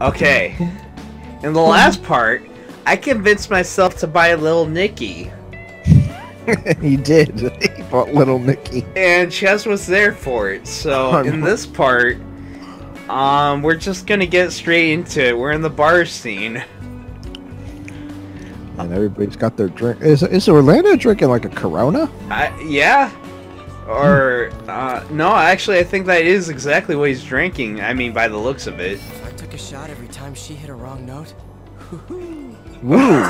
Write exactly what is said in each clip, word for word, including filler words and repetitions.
Okay. In the last part, I convinced myself to buy Little Nicky. He did. He bought Little Nicky. And Chas was there for it. So in this part, um, we're just gonna get straight into it. We're in the bar scene. And everybody's got their drink. Is is Orlando drinking like a Corona? I, yeah. Or uh, no, actually, I think that is exactly what he's drinking. I mean, by the looks of it. I took a shot every time she hit a wrong note. Woo.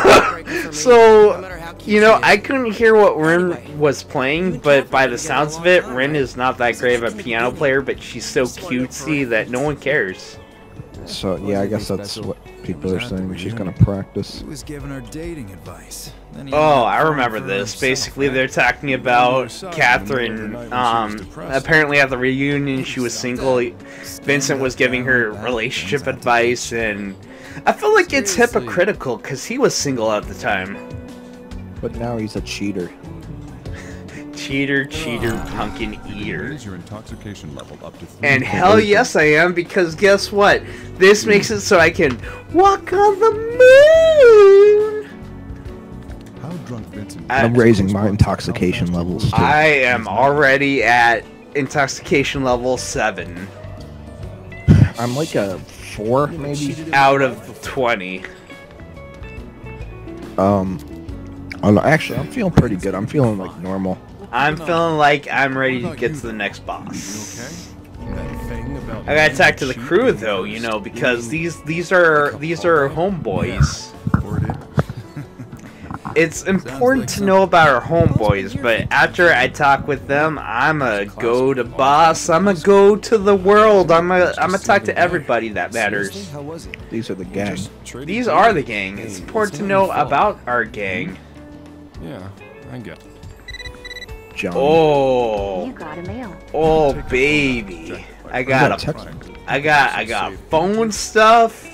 So, you know, I couldn't hear what Rin was playing, but by the sounds of it, Rin is not that great of a piano player, but she's so cutesy that no one cares. So, yeah, I guess that's what people are saying. She's gonna practice. He was giving her dating advice. Oh, I remember this. Basically, they're talking about Catherine. Um, apparently, at the reunion, she was single. Vincent was giving her relationship advice, and I feel like it's hypocritical because he was single at the time. But now he's a cheater. Cheater, cheater, pumpkin eater. And hell yes I am, because guess what? This makes it so I can walk on the moon! How drunk Vincent? I'm raising my intoxication levels too. I am already at intoxication level seven. I'm like a four, maybe? Out of twenty. Um, actually, I'm feeling pretty good. I'm feeling like normal. I'm feeling like I'm ready to get to the next boss. I gotta talk to the crew though, you know, because these these are these are our homeboys. It's important to know about our homeboys, but after I talk with them, I'ma go to boss. I'ma go to the world. I'ma I'ma talk to everybody that matters. These are the gang. These are the gang. It's important to know about our gang. Yeah, I get it. Johnny. Oh, you got a mail. Oh baby, I got a, I got, I got phone stuff.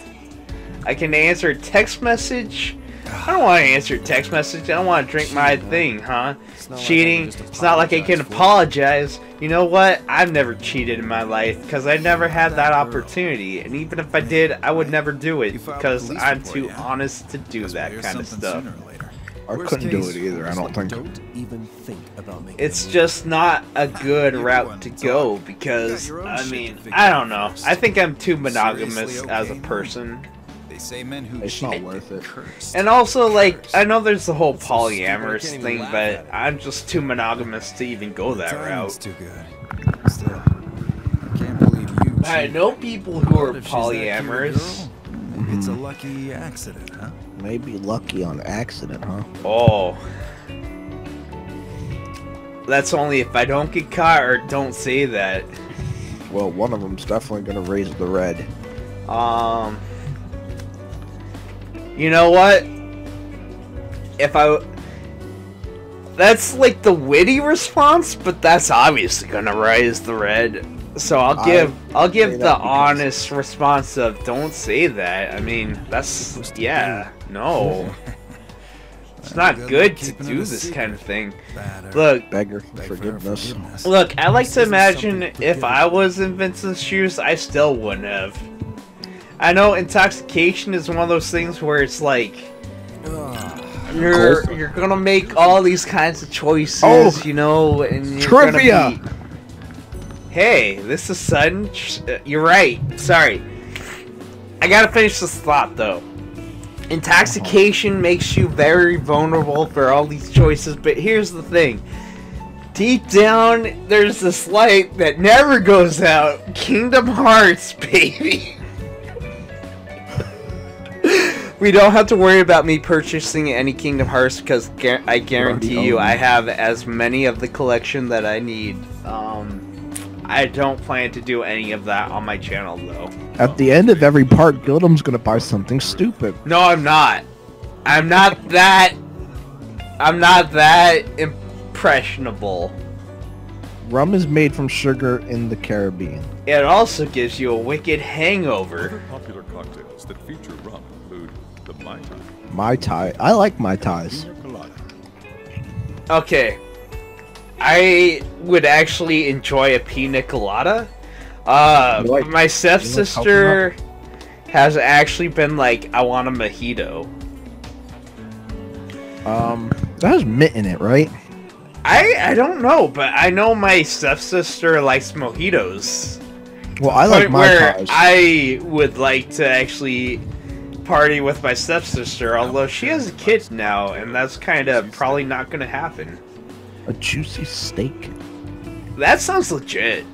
I can answer a text message. I don't want to answer a text message. I don't want to drink my thing, huh? Cheating. It's not like I can apologize. You know what? I've never cheated in my life because I never had that opportunity. And even if I did, I would never do it because I'm too honest to do that kind of stuff. I couldn't do it either, I don't think. It's just not a good route to go because, I mean, I don't know. I think I'm too monogamous as a person. It's not worth it. And also, like, I know there's the whole polyamorous thing, but I'm just too monogamous to even go that route. I know people who are polyamorous. It's a lucky accident, huh? Maybe lucky on accident, huh? Oh. That's only if I don't get caught or don't say that. Well, one of them's definitely gonna raise the red. Um. You know what? If I... That's like the witty response, but that's obviously gonna raise the red. So I'll give I'll give the honest response of don't say that. I mean, that's yeah, no. It's not good to do this kind of thing. Look, beggar forgiveness. Look, I like to imagine if I was in Vincent's shoes, I still wouldn't have. I know intoxication is one of those things where it's like you're you're gonna make all these kinds of choices, you know, and you're gonna be... Hey, this is sudden. You're right. Sorry. I gotta finish this thought, though. Intoxication makes you very vulnerable for all these choices, but here's the thing. Deep down, there's this light that never goes out. Kingdom Hearts, baby. We don't have to worry about me purchasing any Kingdom Hearts, because gu I guarantee you I have as many of the collection that I need. Um... I don't plan to do any of that on my channel, though. At the end of every part, Gildum's gonna buy something stupid. No, I'm not. I'm not that... I'm not that impressionable. Rum is made from sugar in the Caribbean. It also gives you a wicked hangover. Other popular cocktails that feature rum include the Mai Tai. Mai Tai. I like Mai Tais. Okay. I would actually enjoy a pina colada. Uh, like, my stepsister has actually been like, I want a mojito. Um, that has mint in it, right? I I don't know, but I know my stepsister likes mojitos. Well, I like my where pies. I would like to actually party with my stepsister, although she has a kid now, and that's kind of probably not going to happen. A juicy steak. That sounds legit.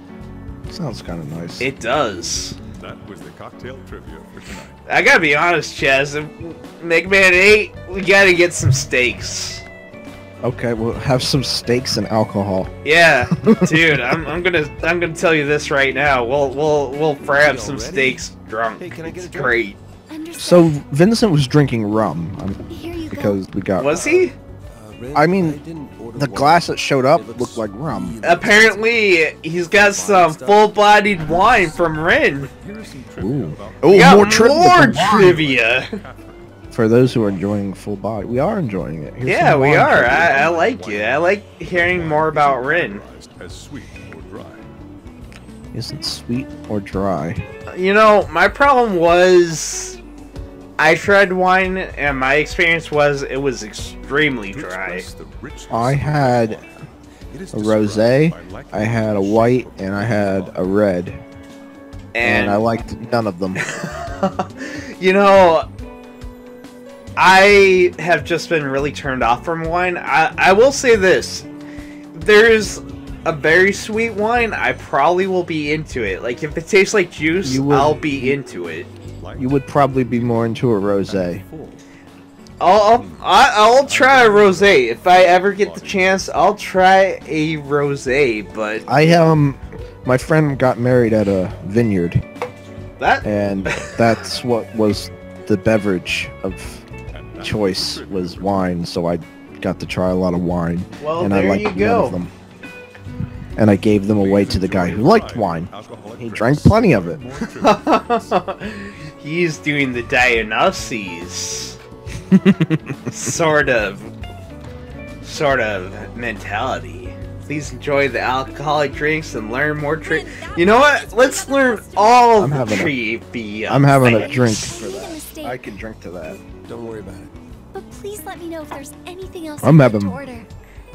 Sounds kind of nice. It does. That was the cocktail trivia for tonight. I gotta be honest, Chaz. Mega Man Eight, we gotta get some steaks. Okay, we'll have some steaks and alcohol. Yeah, dude, I'm, I'm gonna I'm gonna tell you this right now. We'll we'll we'll fry up some ready? steaks drunk. Hey, can I get a drink? It's great. Understood. So Vincent was drinking rum um, because go. we got. Was he? I mean, the glass that showed up looked like rum. Apparently, he's got some full-bodied wine from Rin. Ooh, oh, more, tri more trivia! For those who are enjoying Full Body, we are enjoying it. Here's yeah, we are. I, I like it. I like hearing more about Rin. Isn't sweet or dry? You know, my problem was... I tried wine, and my experience was it was extremely dry. I had a rosé, I had a white, and I had a red. And, and I liked none of them. You know, I have just been really turned off from wine. I, I will say this. There's a very sweet wine, I probably will be into it. Like, if it tastes like juice, I'll be into it. You would probably be more into a rosé. I'll, I'll, I'll try a rosé. If I ever get the chance, I'll try a rosé, but... I, um... my friend got married at a vineyard. That? And that's what was the beverage of choice, was wine, so I got to try a lot of wine. Well, and there I liked you go. Of them. And I gave them away to the guy who liked wine. He drank plenty of it. He's doing the Dionysus sort of sort of mentality. Please enjoy the alcoholic drinks and learn more trivia. You know what? Let's learn all the trivia. I'm having a drink for that. I can drink to that. Don't worry about it. But please let me know if there's anything else I'm having to order.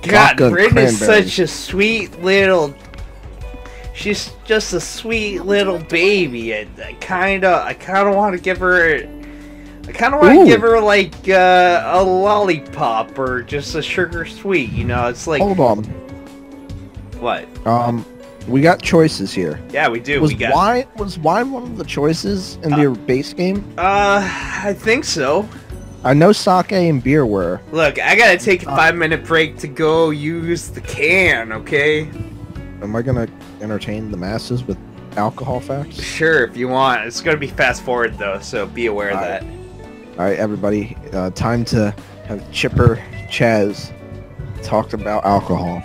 God, Rin is such a sweet little... She's just a sweet little baby. I kind of, I kind of want to give her, I kind of want to give her like uh, a lollipop or just a sugar sweet. You know, it's like. Hold on. What? Um, we got choices here. Yeah, we do. Was we got... wine was wine one of the choices in uh, their base game? Uh, I think so. I know sake and beer were. Look, I gotta take a five-minute break to go use the can. Okay. Am I gonna entertain the masses with alcohol facts? Sure, if you want. It's gonna be fast forward though, so be aware of that. All right, everybody, uh, time to have Chipper Chaz talked about alcohol.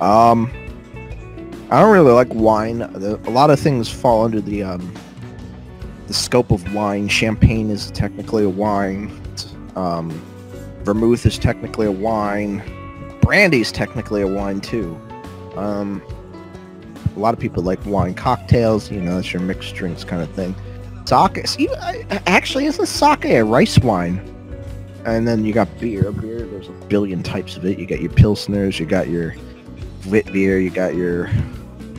Um, I don't really like wine. A lot of things fall under the um the scope of wine. Champagne is technically a wine. Um, vermouth is technically a wine. Brandy is technically a wine too. Um, a lot of people like wine cocktails, you know, it's your mixed drinks kind of thing. Sake, even, actually, isn't sake a rice wine? And then you got beer. Beer, there's a billion types of it. You got your pilsners, you got your wit beer, you got your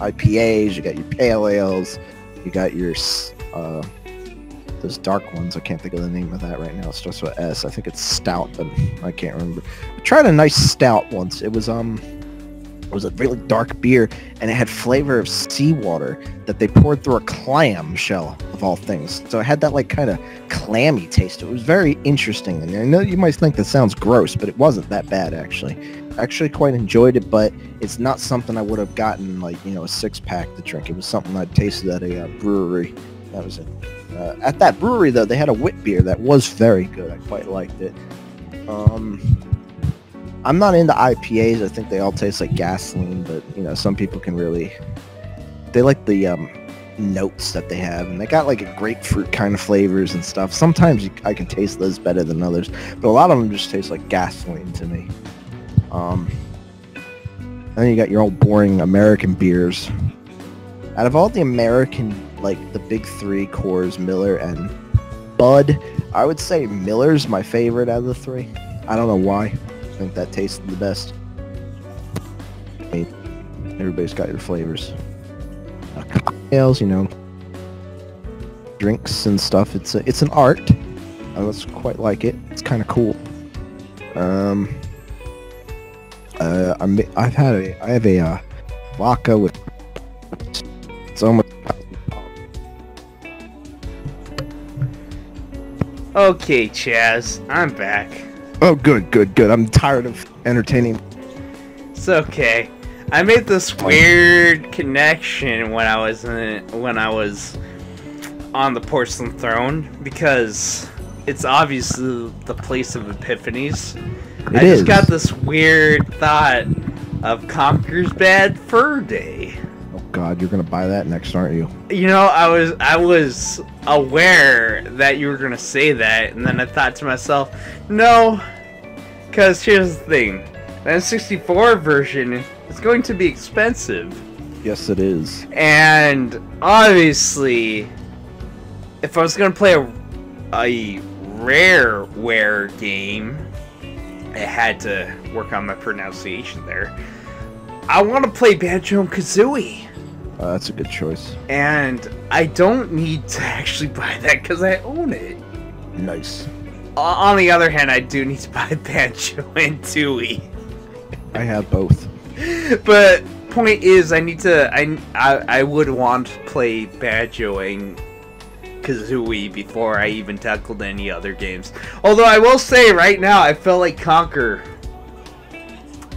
I P As, you got your pale ales, you got your, uh, those dark ones. I can't think of the name of that right now. It starts with S. I think it's stout, but I can't remember. I tried a nice stout once. It was, um... It was a really dark beer, and it had flavor of seawater that they poured through a clam shell, of all things. So it had that, like, kind of clammy taste. It was very interesting, and I know you might think that sounds gross, but it wasn't that bad, actually. I actually quite enjoyed it, but it's not something I would have gotten, like, you know, a six-pack to drink. It was something I tasted at a uh, brewery. That was it. Uh, at that brewery, though, they had a wit beer that was very good. I quite liked it. Um... I'm not into I P As. I think they all taste like gasoline, but, you know, some people can really... They like the um, notes that they have, and they got, like, a grapefruit kind of flavors and stuff. Sometimes you, I can taste those better than others, but a lot of them just taste like gasoline to me. Um, and then you got your old boring American beers. Out of all the American like the big three, Coors, Miller, and Bud. I would say Miller's my favorite out of the three. I don't know why. I think that tasted the best. I mean, everybody's got your flavors. Uh, cocktails, you know, drinks and stuff. It's a, it's an art. I was quite like it. It's kind of cool. Um, uh, I'm, I've had a, I have a uh, vodka with. It's almost. Okay, Chaz, I'm back. Oh, good, good, good. I'm tired of entertaining. It's okay. I made this weird connection when I was in, when I was on the porcelain throne because it's obviously the place of epiphanies. It I is. just got this weird thought of Conker's Bad Fur Day. God, you're gonna buy that next, aren't you? You know, I was I was aware that you were gonna say that, and then I thought to myself, no, because here's the thing, the N sixty-four version is going to be expensive. Yes, it is. And obviously, if I was gonna play a a Rareware game, I had to work on my pronunciation there. I want to play Banjo and Kazooie. Uh, that's a good choice. And I don't need to actually buy that because I own it. Nice. O on the other hand, I do need to buy Banjo and Tooie. I have both. But point is, I need to. I, I I would want to play Banjo and Kazooie before I even tackled any other games. Although I will say, right now, I felt like Conker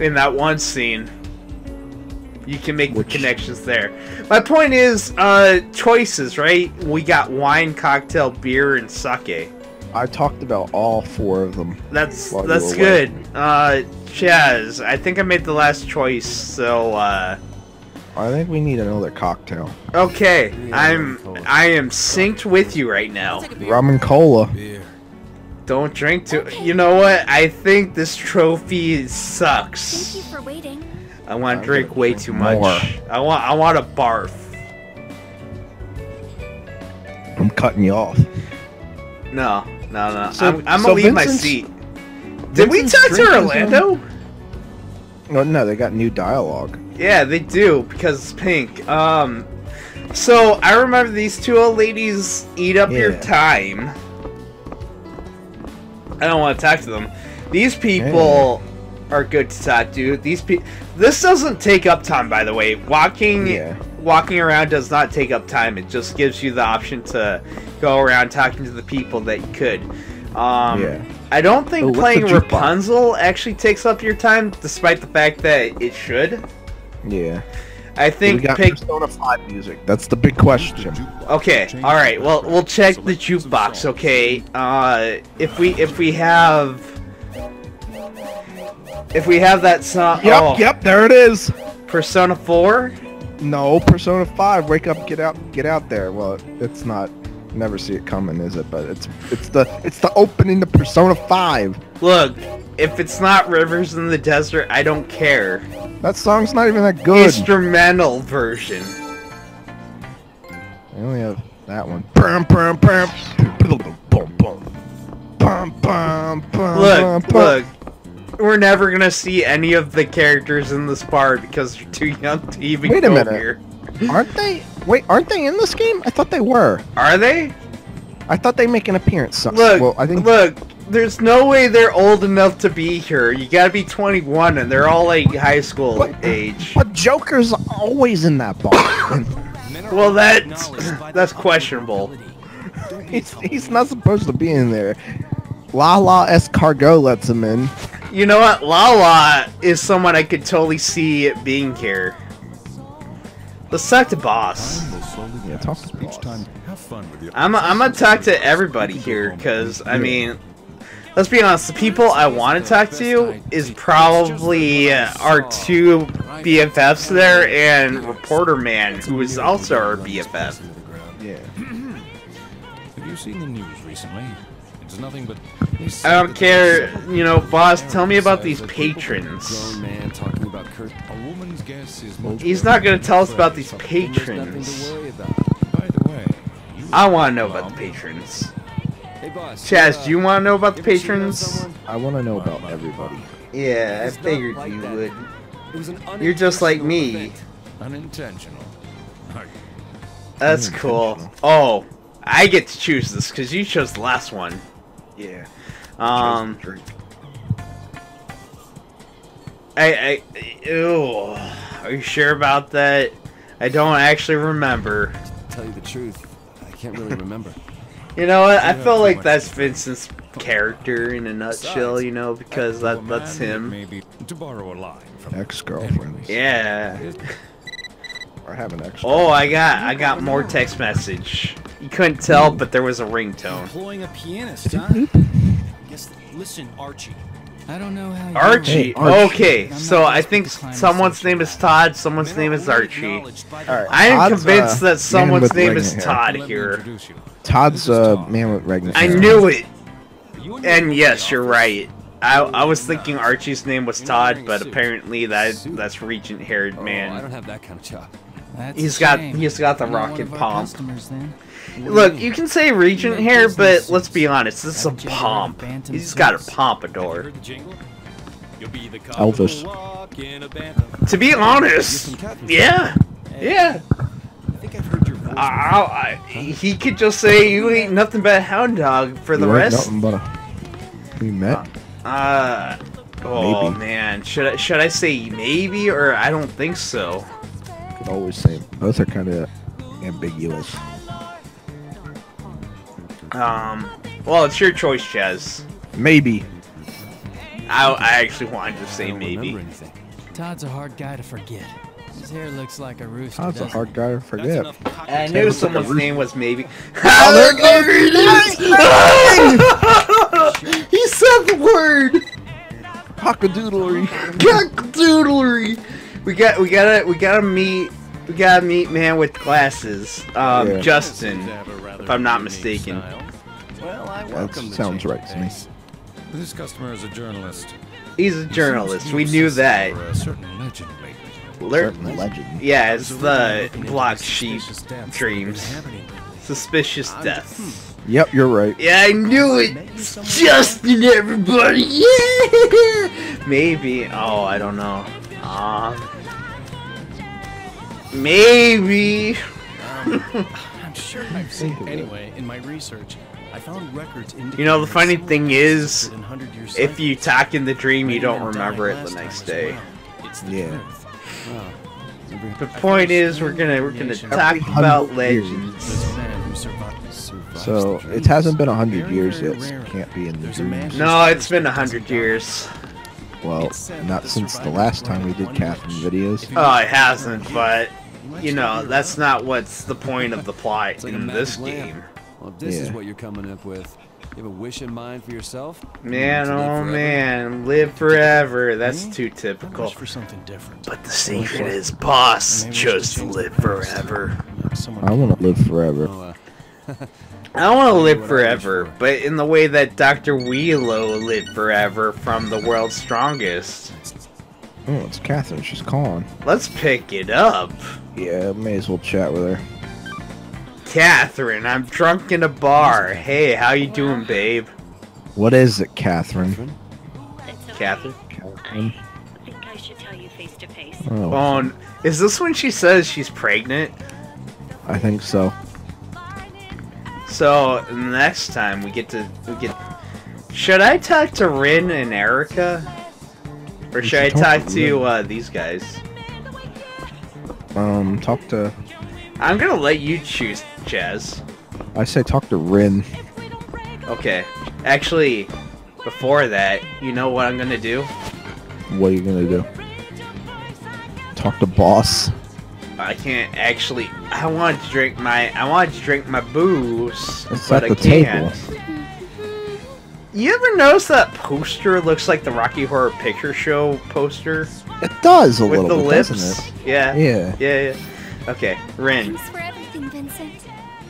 in that one scene. You can make Which... the connections there. My point is, uh, choices, right? We got wine, cocktail, beer, and sake. I talked about all four of them. That's that's good. Uh, Chaz, I think I made the last choice, so, uh... I think we need another cocktail. Okay, yeah, I'm... I am synced with you right now. Rum and cola. Beer. Don't drink too... Okay. You know what? I think this trophy sucks. Thank you for waiting. I want to drink way too much. More. I want I want to barf. I'm cutting you off. No, no, no. So, I'm, I'm so gonna leave Vincent's, my seat. Did Vincent's we talk to Orlando? No, no, they got new dialogue. Yeah, they do because it's pink. Um, so I remember these two old ladies eat up yeah. your time. I don't want to talk to them. These people. Hey. Are good to talk to. These people. This doesn't take up time, by the way. Walking, yeah. walking around does not take up time. It just gives you the option to go around talking to the people that you could. Um, yeah. I don't think oh, playing Rapunzel box? actually takes up your time, despite the fact that it should. Yeah. I think we got pick... Persona Five music. That's the big question. Okay. All right. Well, we'll check the jukebox. Okay. Uh, if we if we have. If we have that song... Yep, oh. yep, there it is! Persona Four? No, Persona Five. Wake up, get out, get out there. Well, it's not... Never see it coming, is it? But it's it's the it's the opening to Persona Five. Look, if it's not Rivers in the Desert, I don't care. That song's not even that good. Instrumental version. I only have that one. Look, look. We're never gonna see any of the characters in this bar because they're too young to even Wait a go minute. here. Aren't they? Wait, aren't they in this game? I thought they were. Are they? I thought they make an appearance. So look, well, I think look. There's no way they're old enough to be here. You gotta be twenty-one, and they're all like high school but, age. But Joker's always in that bar. Well, that's that's questionable. he's he's not supposed to be in there. Lala Escargo lets him in. You know what? Lala is someone I could totally see being here. Let's talk to boss. Yeah, talk to boss. I'm I'm gonna talk to everybody here because I mean, let's be honest. The people I want to talk to is probably our two B F Fs there and Reporter Man, who is also our B F F. Yeah. Have you seen the news recently? It's nothing but I don't care, you know, boss, tell me about these patrons. He's not gonna tell us about these patrons. By the way, I want to know about the patrons. Hey, boss. Chas, do you want to know about the patrons? I want to know about everybody. Yeah, I figured you would. You're just like me. Unintentional. That's cool. Oh, I get to choose this because you chose the last one. Yeah. Um. I. I. Ew. Are you sure about that? I don't actually remember. To tell you the truth, I can't really remember. You know what? I felt like that's Vincent's character in a nutshell, you know, because that that's him. To borrow a line from ex-girlfriend. Yeah. Or have an extra. Oh, I got I got more text message. You couldn't tell, but there was a ringtone. Employing a pianist, huh? Guess, listen, Archie. I don't know how Archie. Hey, Archie. Okay, so I think someone's name is Todd, someone's name is Archie. Alright, I am convinced uh, that someone's name is Todd here. Todd's a uh, man with regular hair. I knew it. And yes, you're right. I I was thinking Archie's name was Todd, but apparently that that's Regent haired man. I don't have that kind of job. He's got he's got the rocket pomp. Look, you can say Regent hair, but let's be honest, this is a pomp. He's got a pompadour. Elvis. To be honest, yeah, yeah. I, I, I, he could just say you ain't nothing but a hound dog for the you rest. Ain't nothing but a... We met. Uh, oh maybe. Man, should I should I say maybe or I don't think so. I could always say both are kind of ambiguous. Um, well, it's your choice, Chaz. Maybe. I I actually wanted to say maybe. Todd's a hard guy to forget. His hair looks like a rooster. Todd's a hard guy to forget. I knew someone's name was maybe. Oh, there it goes! He said the word. Cockadoodlery. Cockadoodlery. We got we gotta we gotta meet we gotta meet man with glasses. Um, yeah. Justin, if I'm not mistaken. Well, I welcome. That sounds right to me. This customer is a journalist. He's a journalist. We knew that. Certain legend. Yeah, it's the block sheep dreams. Suspicious deaths. Yep, you're right. Yeah, I knew it! It's Justin, everybody! Yeah! Maybe. Oh, I don't know. Uh, maybe. um, I'm sure I've seen it. Anyway, in my research, I found records indicating. You know, the funny thing is, if you talk in the dream, you don't remember it the next day. Yeah. Wow. The point is, we're gonna we're gonna talk about legends. So it hasn't been a hundred years yet. So it can't be in the dreams. No, it's been a hundred years. Well, not since the last time we did Catherine videos. Oh, it hasn't. But you know, that's not what's the point of the plot in this game. Well, this is what you're coming up with. You have a wish in mind for yourself? Man, oh man, live forever. That's too typical. For something different. But the secret is, boss chose to live forever. I want to live forever. I want to live forever, but in the way that Doctor Wheelo lived forever from The World's Strongest. Oh, it's Catherine. She's calling. Let's pick it up. Yeah, may as well chat with her. Catherine, I'm drunk in a bar. Hey, how you doing, babe? What is it, Catherine? Catherine? Catherine? I think I should tell you face to face. Oh. Oh, is this when she says she's pregnant? I think so. So next time we get to we get. Should I talk to Rin and Erica, or should I talk, talk to uh, these guys? Um, talk to. I'm gonna let you choose, Chaz. I say talk to Rin. Okay. Actually, before that, you know what I'm gonna do? What are you gonna do? Talk to boss. I can't actually. I want to drink my. I want to drink my booze, it's but I can't. Table. You ever notice that poster looks like the Rocky Horror Picture Show poster? It does a with little. With the bit, lips. Doesn't it? Yeah. Yeah. Yeah. Yeah. Okay, Rin. Thanks for everything, Vincent.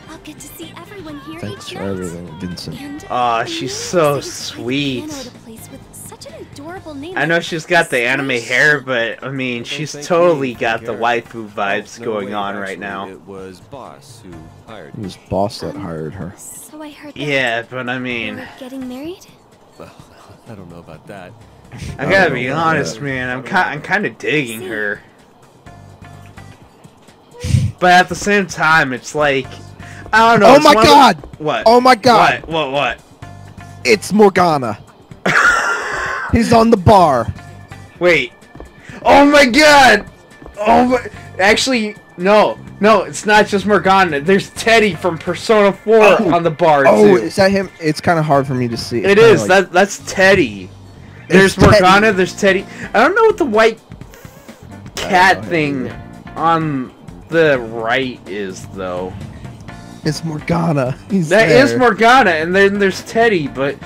I'll get to see everyone here. Thanks for everything, Vincent. Ah, she's so sweet. I know she's got the anime hair, but I mean, she's totally got the waifu vibes going on right now. It was boss who hired. It was boss that hired her. So I heard. Yeah, but I mean. Getting married? Well, I don't know about that. I gotta be honest, man. I'm kind, I'm kind of digging her. But at the same time, it's like, I don't know. Oh my god! What? Oh my god! What? What? What? It's Morgana. He's on the bar. Wait. Oh my god! Oh my. Actually, no, no. It's not just Morgana. There's Teddy from Persona Four oh. on the bar too. Oh, is that him? It's kind of hard for me to see. It's it is. Like... That that's Teddy. There's it's Morgana. Teddy. There's Teddy. I don't know what the white cat thing on the right is though. It's Morgana. He's that there. Is Morgana, and then there's Teddy, but.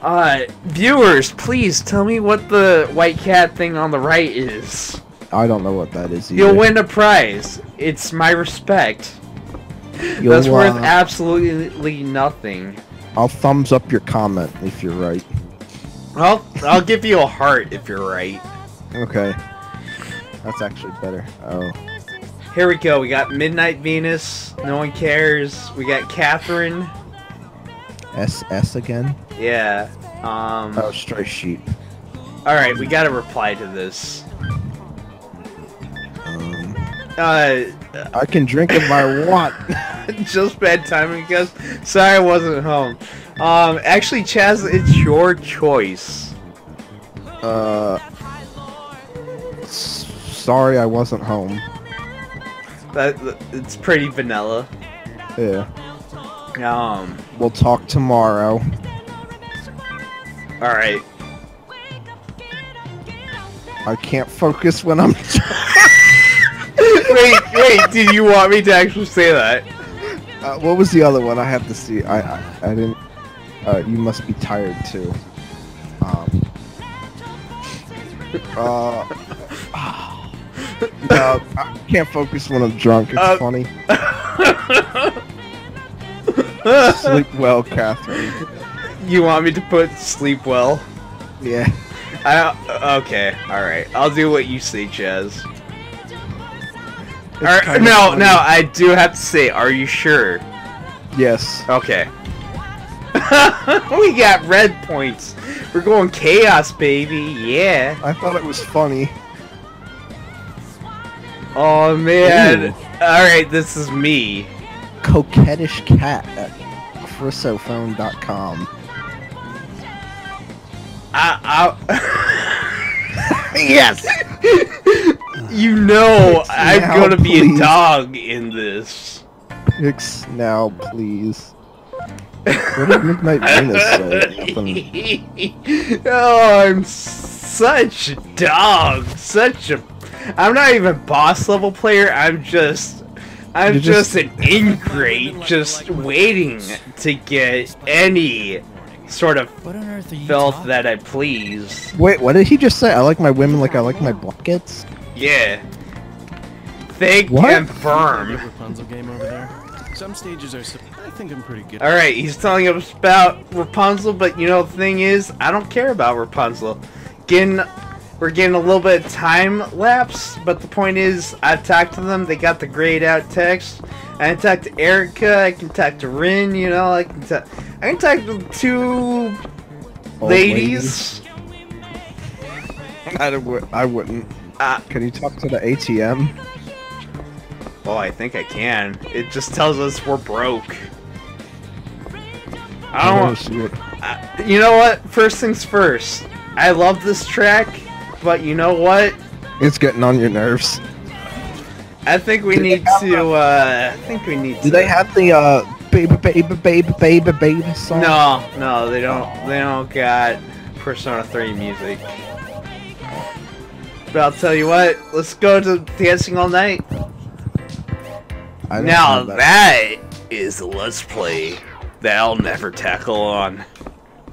Uh, viewers, please tell me what the white cat thing on the right is. I don't know what that is either. You'll win a prize. It's my respect. You'll, That's worth uh, absolutely nothing. I'll thumbs up your comment if you're right. I'll, I'll give you a heart if you're right. Okay. That's actually better. Oh. Here we go. We got Midnight Venus. No one cares. We got Catherine. S S again? Yeah. Um, oh, Stray Sheep. Alright, we gotta reply to this. Um, uh, I can drink if I want. Just bad timing, because sorry I wasn't home. Um, actually, Chaz, it's your choice. Uh, sorry I wasn't home. That, it's pretty vanilla. Yeah. Um, we'll talk tomorrow. Alright. I can't focus when I'm... wait, wait, did you want me to actually say that? Uh, what was the other one? I have to see. I, I, I didn't... Uh, you must be tired, too. Um... Uh... No, I can't focus when I'm drunk. It's uh, funny. Sleep well, Catherine. You want me to put sleep well? Yeah. I okay. All right. I'll do what you say, Chaz. Are, no, funny. no. I do have to say. Are you sure? Yes. Okay. We got red points. We're going chaos, baby. Yeah. I thought it was funny. Oh man. Ooh. All right. This is me. Coquettish cat at chrysophone dot com. I, I... Yes! You know Picks I'm now, gonna please. be a dog in this. Picks now, please. What did Midnight Venus say? Oh, I'm such a dog. Such a... I'm not even boss level player, I'm just... I'm just, just an ingrate, just waiting to get any sort of filth that I please. Wait, what did he just say? I like my women like I like my blankets? Yeah. Thick what? and firm. Some stages are I think I'm pretty good. Alright, he's telling us about Rapunzel, but you know the thing is, I don't care about Rapunzel. Getting We're getting a little bit of time lapse, but the point is, I've talked to them, they got the grayed out text. I can talk to Erica, I can talk to Rin, you know, I can talk, I can talk to two ladies. ladies. I, don't, I wouldn't. Uh, can you talk to the A T M? Oh, I think I can. It just tells us we're broke. I don't want... Shit. I, you know what? First things first. I love this track. But you know what? It's getting on your nerves. I think we need to, uh... I think we need to... Do they have the, uh... Baby, baby, baby, baby, baby song? No, no, they don't. They don't got Persona three music. But I'll tell you what, let's go to Dancing All Night. Now that is a Let's Play that I'll never tackle on.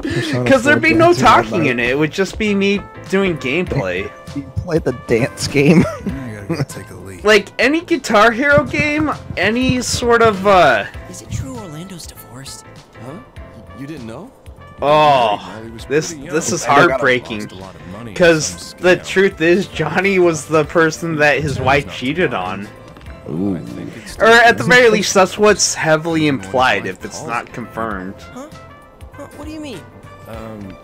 Because there'd be no talking in it. It would just be me doing gameplay. You play the dance game. I gotta take a leak. Like any Guitar Hero game, any sort of uh, Is it true, Orlando's divorced. Huh? You didn't know? Oh, this this is heartbreaking. Because the truth is, Johnny was the person that his wife cheated on. Ooh. Or at the very least, that's what's heavily implied if it's not confirmed. Huh? Huh? What do you mean? Um,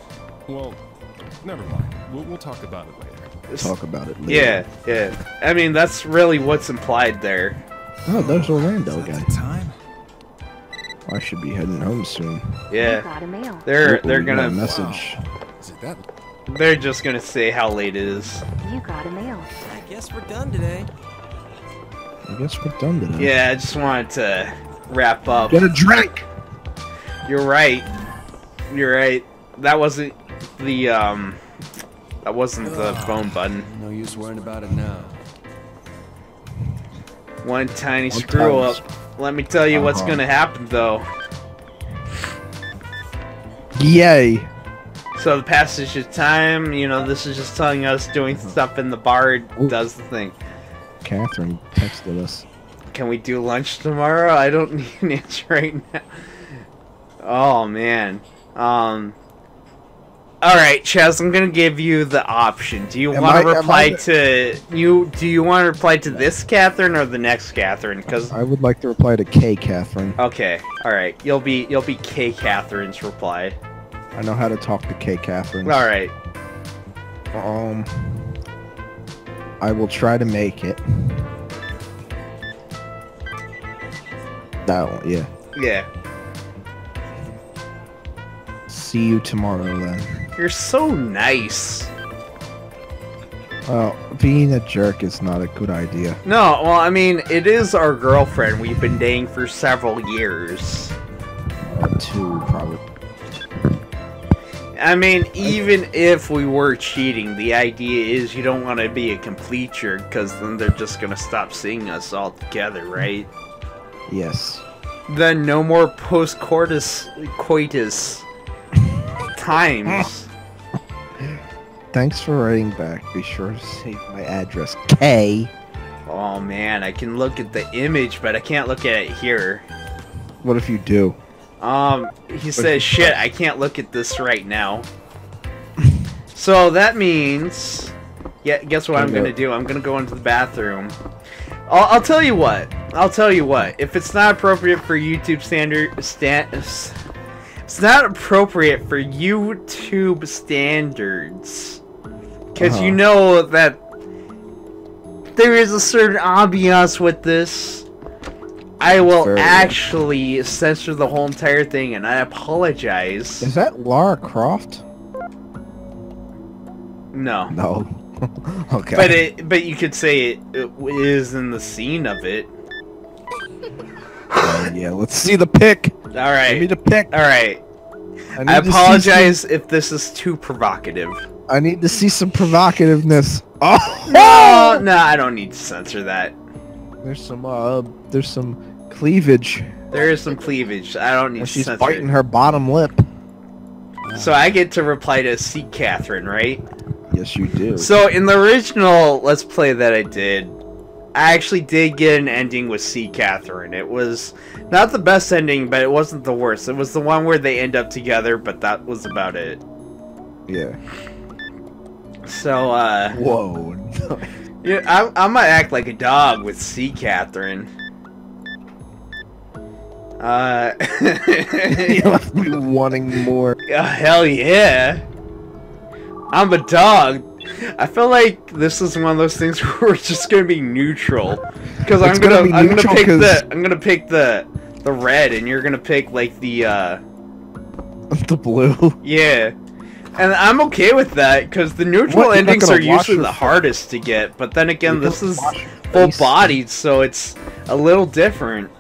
well, never mind. We'll, we'll talk about it later. It's, talk about it later. Yeah, yeah. I mean, that's really what's implied there. Oh, there's Orlando again. Time? I should be heading home soon. Yeah. They're they're gonna message. Is it that? They're just gonna say how late it is. You got a mail. I guess we're done today. I guess we're done today. Yeah, I just wanted to wrap up. Get a drink. You're right. You're right. That wasn't the um. That wasn't the phone button. No use worrying about it now. One tiny One screw up. Let me tell you uh-huh. what's gonna happen, though. Yay! So the passage of time, you know, this is just telling us doing stuff in the bar Ooh. does the thing. Catherine texted us. Can we do lunch tomorrow? I don't need an answer right now. Oh, man. Um... Alright, Chaz, I'm gonna give you the option. Do you want to reply to you? Do you want to reply to this Catherine or the next Catherine? Because I would like to reply to K Catherine. Okay, alright, you'll be you'll be K Catherine's reply. I know how to talk to K Catherine. Alright. Um, I will try to make it. That one, yeah. Yeah. See you tomorrow, then. You're so nice. Well, being a jerk is not a good idea. No, well, I mean, it is our girlfriend. We've been dating for several years. Uh, two, probably. I mean, even I... if we were cheating, the idea is you don't want to be a complete jerk, because then they're just going to stop seeing us all together, right? Yes. Then no more post-coitus... coitus. times. Thanks for writing back. Be sure to save my address, K. Oh man, I can look at the image, but I can't look at it here. What if you do? Um, he what says, shit, I can't look at this right now. So that means... Yeah, guess what I'm gonna do? I'm gonna go into the bathroom. I'll, I'll tell you what. I'll tell you what. If it's not appropriate for YouTube standard... Stand, It's not appropriate for YouTube standards, because uh-huh. you know that there is a certain ambiance with this. I will Fair actually way. censor the whole entire thing, and I apologize. Is that Lara Croft? No. No. Okay. But it, but you could say it, it is in the scene of it. Uh, yeah. Let's see the pic. All right. Give me the pic. All right. I, I apologize if this is too provocative. I need to see some provocativeness. Oh no! No, I don't need to censor that. There's some, uh, there's some cleavage. There is some cleavage. I don't need well, to censor. She's biting it. her bottom lip. So I get to reply to C. Catherine, right? Yes, you do. So in the original Let's Play that I did, I actually did get an ending with C. Catherine. It was not the best ending, but it wasn't the worst. It was the one where they end up together, but that was about it. Yeah. So, uh... Whoa. Yeah, I, I might act like a dog with C. Catherine. Uh... You left me wanting more. Oh, hell yeah. I'm a dog. I feel like this is one of those things where we're just gonna be neutral, because I'm gonna, gonna I'm gonna pick cause... the I'm gonna pick the the red, and you're gonna pick like the uh the blue. Yeah, and I'm okay with that because the neutral what? endings are usually the hardest to get. But then again, You're this is full bodied, so it's a little different.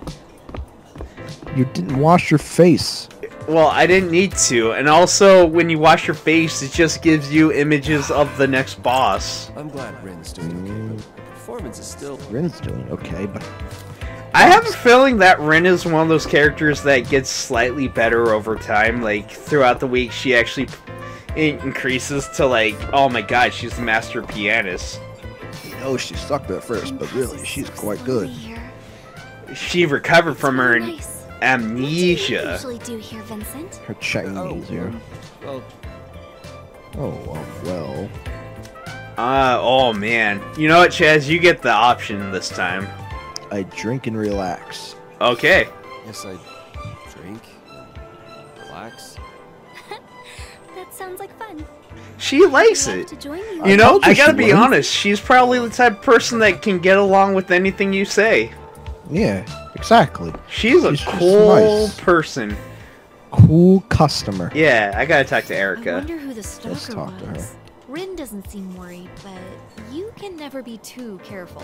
You didn't wash your face. Well, I didn't need to, and also when you wash your face, it just gives you images of the next boss. I'm glad Rin's doing okay, but the performance is still. Rin's doing okay, but I have a feeling that Rin is one of those characters that gets slightly better over time. Like throughout the week, she actually increases to like, oh my god, she's the master pianist. You know, she sucked at first, but really, she's quite good. She recovered from her. And amnesia. What do you usually do here, Vincent? Her checking oh, here. Well, oh well, well. Uh oh man. You know what, Chaz? You get the option this time. I drink and relax. Okay. Yes, I drink and relax. That sounds like fun. She likes it. To join you. you know, I gotta be honest, she's probably the type of person that can get along with anything you say. Yeah, exactly. She's, she's a cool nice. person. Cool customer. Yeah, I gotta talk to Erica. I wonder who the stalker Let's talk was. to her. Rin doesn't seem worried, but you can never be too careful.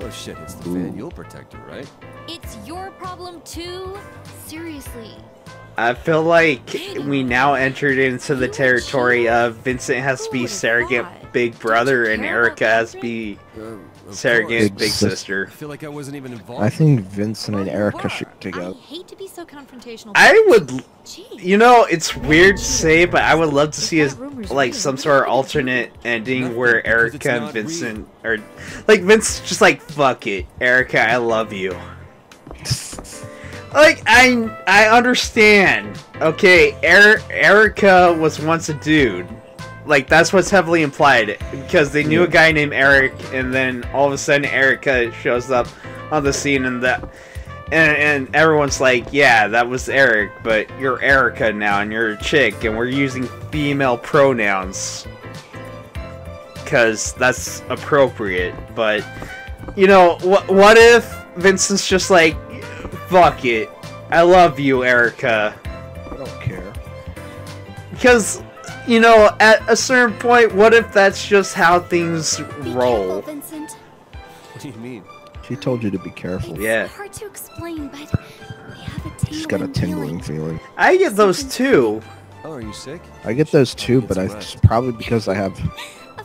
Oh shit, it's the fan. You'll protect her, right? It's your problem too? Seriously. I feel like we now entered into the territory of Vincent has to be surrogate big brother and Erica has to be surrogate big sister. I feel like I wasn't even involved. I think Vincent and Erica should together. I hate to be so confrontational. I would, you know, it's weird to say, but I would love to see as like some sort of alternate ending where Erica and Vincent are like Vincent's just like fuck it, Erica, I love you. Like, I I understand. Okay, er Erica was once a dude. Like, that's what's heavily implied. Because they knew a guy named Eric, and then all of a sudden Erica shows up on the scene, and the, and, and everyone's like, yeah, that was Eric, but you're Erica now, and you're a chick, and we're using female pronouns. Because that's appropriate. But, you know, wh what if Vincent's just like, fuck it. I love you, Erica. I don't care. Because, you know, at a certain point, what if that's just how things roll? Be careful, Vincent. What do you mean? She told you to be careful. It's yeah. hard to explain, but we have a tingling She's got a tingling feeling. feeling. I get those too. Oh, are you sick? I get those too, but I, it's probably because I have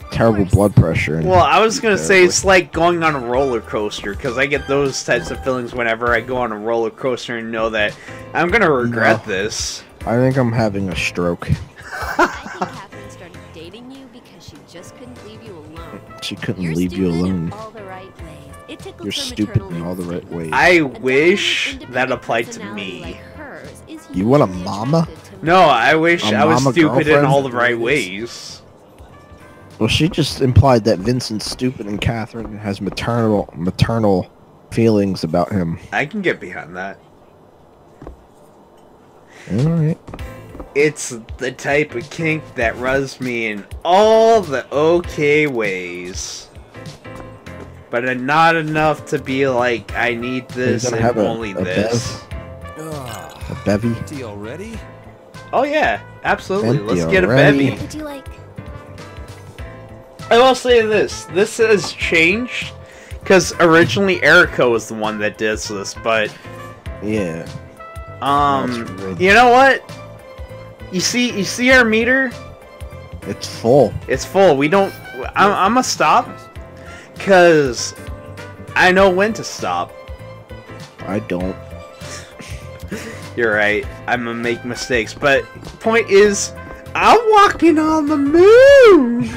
terrible blood pressure. And well, I was gonna terribly. say it's like going on a roller coaster because I get those types of feelings whenever I go on a roller coaster and know that I'm gonna regret no, this. I think I'm having a stroke. I think Catherine started dating you because she just couldn't leave you alone. She couldn't You're leave you alone. All the right ways. It tickles You're stupid in all the right ways. I wish that applied to me. Like hers is you want a mama? No, I wish a I was stupid girlfriend? in all the right ways. Well, she just implied that Vincent's stupid and Catherine has maternal maternal feelings about him. I can get behind that. Alright. It's the type of kink that rubs me in all the okay ways. But not enough to be like, I need this and have only a, a this. Bev? A bevy? Empty already? Oh yeah, absolutely. Empty Let's get already. a bevy. Would you like... I will say this, this has changed, because originally Erica was the one that did this, but... Yeah. Um, really you know what? You see, you see our meter? It's full. It's full, we don't... I'm, I'm gonna stop, because I know when to stop. I don't. You're right, I'm gonna make mistakes, but point is, I'm walking on the moon!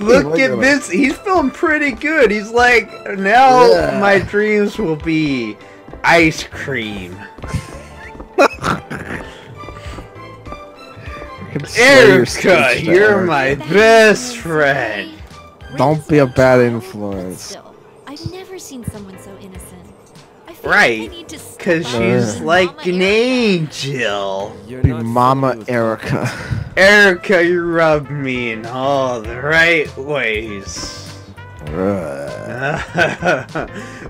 Look at this. He's feeling pretty good. He's like, now yeah. my dreams will be ice cream. Erica, you're my best friend. Don't be a bad influence. I've never seen someone so innocent. I feel right, because like she's uh. like Mama an angel. You're be Mama Erica. Erica, you rub me in all the right ways. Uh.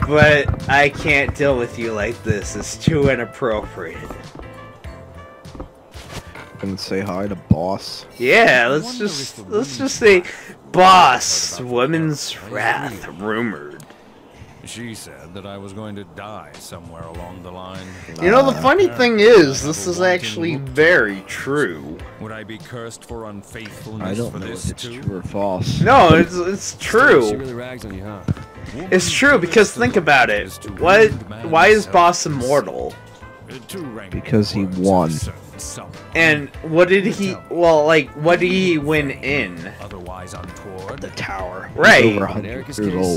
But I can't deal with you like this. It's too inappropriate. And say hi to boss. Yeah, let's just let's just say boss, woman's wrath rumored. She said that I was going to die somewhere along the line. You know, the funny thing is, this is actually very true. Would I be cursed for unfaithfulness? I don't know if it's true or false. No, it's it's true. She really rags on you, huh? It's true because think about it. What? Why is Boss immortal? because he won. And what did he? Well, like, what did he win in? Otherwise, untoward. The tower. Right. Over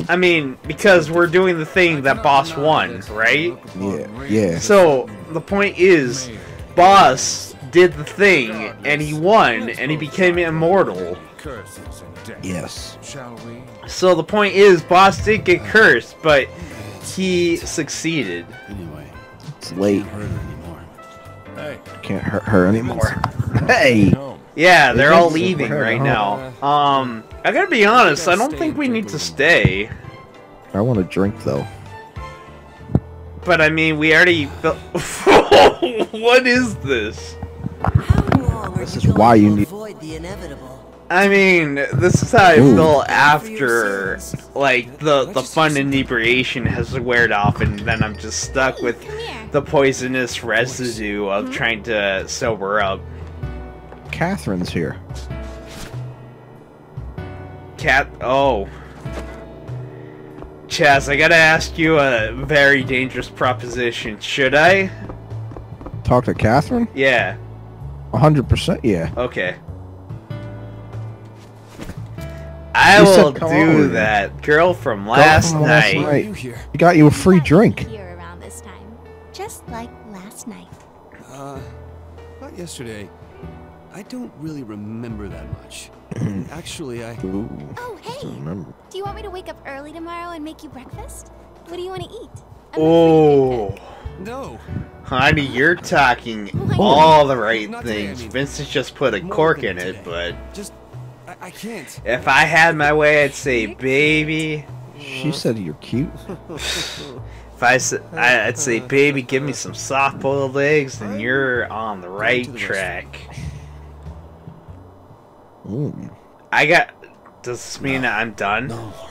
I mean, because we're doing the thing that boss won, right? Yeah. Yeah. So the point is, boss did the thing, and he won, and he became immortal. Yes. So the point is, boss did get cursed, but he succeeded. Anyway, it's late. Hey. Can't hurt her anymore. Hey! Yeah, they're all leaving right now. Um, I gotta be honest, I don't think we need to stay. I want a drink, though. But I mean, we already... What is this? This is why you need... I mean, this is how I Ooh. feel after, like, the, the fun inebriation has weared off, and then I'm just stuck with the poisonous residue of trying to sober up. Catherine's here. Cat. Oh. Chas, I gotta ask you a very dangerous proposition. Should I? Talk to Catherine? Yeah. one hundred percent, yeah. Okay. I you will do that. Girl from last Girl from night. Last night. You got you a free drink. Here around this time, just like last night. Uh, not yesterday. I don't really remember that much. Actually, I. Ooh, oh hey. Do you want me to wake up early tomorrow and make you breakfast? What do you want to eat? I'm oh. No. Honey, you're talking oh, all the right not things. Today, I mean, Vincent just put a cork in today. it, but. Just I can't. If I had my way, I'd say, baby. She said you're cute. If I said, I'd say, baby, give me some soft-boiled eggs, and you're on the right track. Ooh. I got. Does this mean no, I'm done? No more.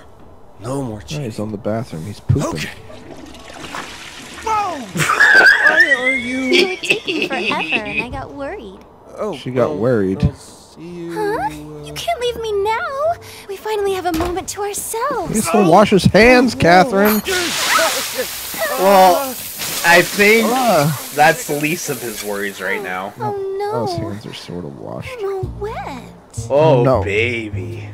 No more cheese. No, he's on the bathroom. He's pooping. Okay. Whoa! Why are you? You were taking forever, and I got worried. Oh. She got oh, worried. Oh. You, huh? You can't leave me now. We finally have a moment to ourselves. He still washes hands, Catherine. Well, I think uh, that's the least of his worries right now. Oh no, his hands are sort of washed. I'm all wet. Oh no. Baby.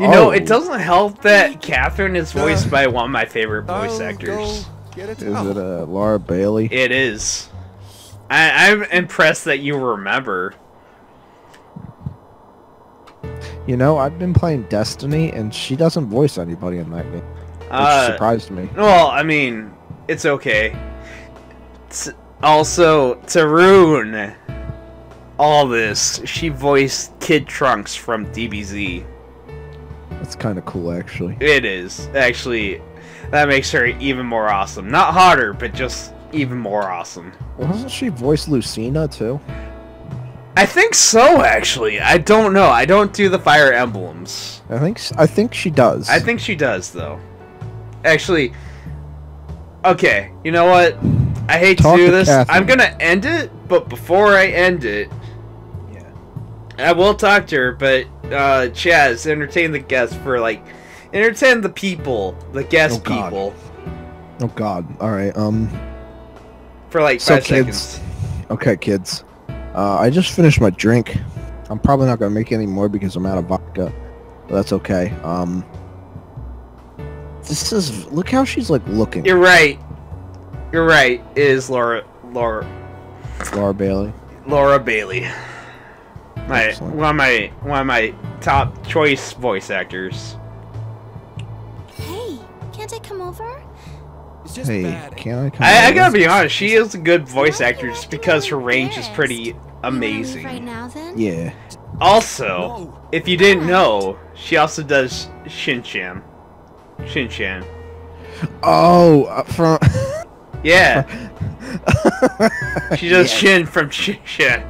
You oh. know, it doesn't help that Catherine is voiced uh, by one of my favorite voice actors. It is it uh, Laura Bailey? It is. I I'm impressed that you remember. You know, I've been playing Destiny, and she doesn't voice anybody in that game, which uh, surprised me. Well, I mean, it's okay. T also, to ruin all this, she voiced Kid Trunks from D B Z. That's kind of cool, actually. It is. Actually, that makes her even more awesome. Not hotter, but just even more awesome. Wasn't she voiced Lucina, too? I think so, actually. I don't know. I don't do the Fire Emblems. I think I think she does. I think she does, though. Actually, okay. You know what? I hate Talk to do to this. Catherine. I'm gonna end it, but before I end it, yeah, I will talk to her. But uh, Chas, entertain the guests for like, entertain the people, the guest oh, people. God. Oh God! All right. Um. For like five so kids, seconds. Okay, kids. Uh, I just finished my drink. I'm probably not going to make any more because I'm out of vodka. But that's okay. Um, this is... Look how she's, like, looking. You're right. You're right. It is Laura... Laura... Laura Bailey. Laura Bailey. My, one of my... One of my top choice voice actors. Hey, can't I come over? Just hey, bad. Can I come I, I gotta be honest, she is a good voice actor just because her range is pretty amazing. Right now, then? Yeah. Also, if you didn't know, she also does Shin-Chan. Shin-Chan. Oh, uh, from... Yeah. She does yes. Shin from Shin-Chan.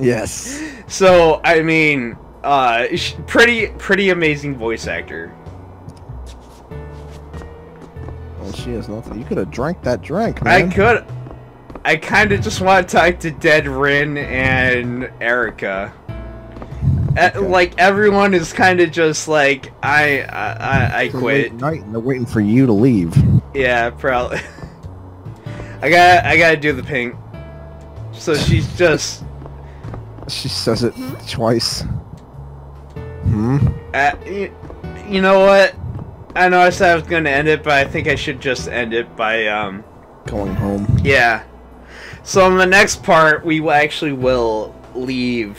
Yes. So, I mean, uh, pretty, pretty amazing voice actor. Well, she has nothing. You could have drank that drink, man. I could. I kind of just want to talk to dead Rin and Erica. Okay. Like everyone is kind of just like I, I, I, I quit. Night, and they're waiting for you to leave. Yeah, probably. I got I gotta do the pink. So she's just. She says it twice. Hmm. Uh, you, you know what? I know I said I was gonna end it, but I think I should just end it by um. going home. Yeah. So in the next part, we actually will leave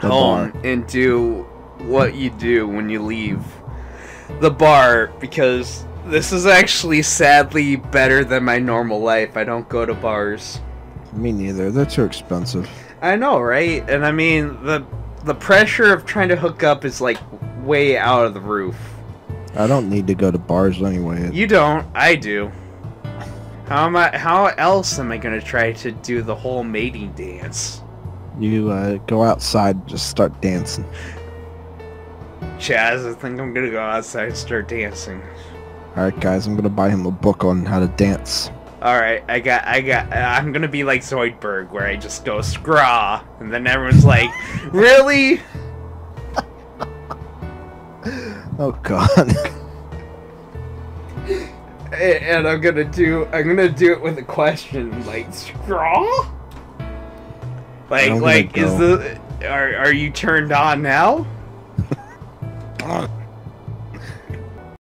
the home bar. And do what you do when you leave the bar, because this is actually sadly better than my normal life. I don't go to bars. Me neither. They're too expensive. I know, right? And I mean, the the pressure of trying to hook up is like way out of the roof. I don't need to go to bars anyway. You don't. I do. How am I? How else am I gonna try to do the whole mating dance? You uh, go outside, and just start dancing. Chaz, I think I'm gonna go outside and start dancing. Alright guys, I'm gonna buy him a book on how to dance. Alright, I got, I got, I'm gonna be like Zoidberg, where I just go, scraw, and then everyone's like, really? Oh god. And I'm gonna do, I'm gonna do it with a question, like, scraw? Like, like, go. Is the, are, are you turned on now?